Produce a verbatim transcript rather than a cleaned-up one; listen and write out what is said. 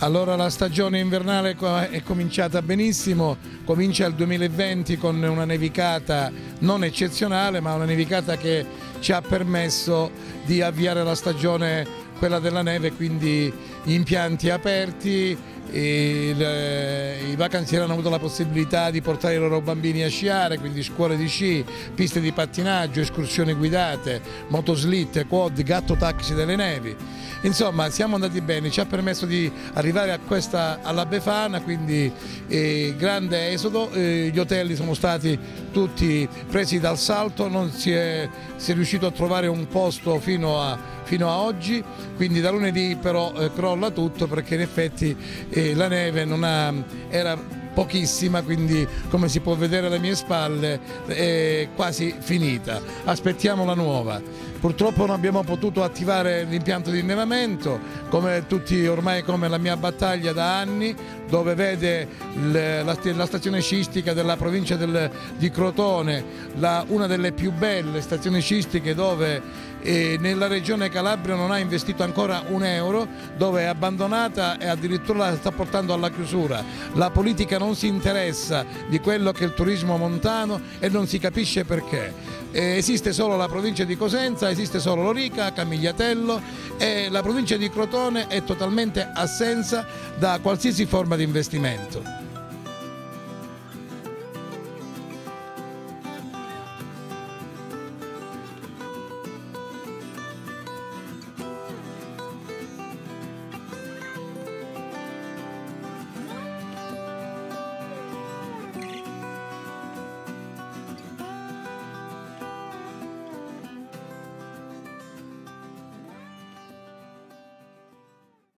Allora la stagione invernale è cominciata benissimo, comincia il duemilaventi con una nevicata non eccezionale, ma una nevicata che ci ha permesso di avviare la stagione, quella della neve, quindi gli impianti aperti, e i vacanzieri hanno avuto la possibilità di portare i loro bambini a sciare, quindi scuole di sci, piste di pattinaggio, escursioni guidate, motoslitte, quad, gatto taxi delle nevi. Insomma, siamo andati bene, ci ha permesso di arrivare a questa, alla Befana, quindi eh, grande esodo, eh, gli hotel sono stati tutti presi dal salto, non si è, si è riuscito a trovare un posto fino a, fino a oggi, quindi da lunedì però eh, crolla tutto, perché in effetti eh, la neve non ha, era pochissima, quindi come si può vedere alle mie spalle è quasi finita, aspettiamo la nuova. Purtroppo non abbiamo potuto attivare l'impianto di innevamento, come tutti ormai, come la mia battaglia da anni, dove vede le, la, la stazione sciistica della provincia del, di Crotone, la, una delle più belle stazioni sciistiche, dove eh, nella regione Calabria non ha investito ancora un euro, dove è abbandonata e addirittura la sta portando alla chiusura. La politica non si interessa di quello che è il turismo montano e non si capisce perché. Eh, esiste solo la provincia di Cosenza, esiste solo Lorica, Camigliatello, e la provincia di Crotone è totalmente assenza da qualsiasi forma di investimento.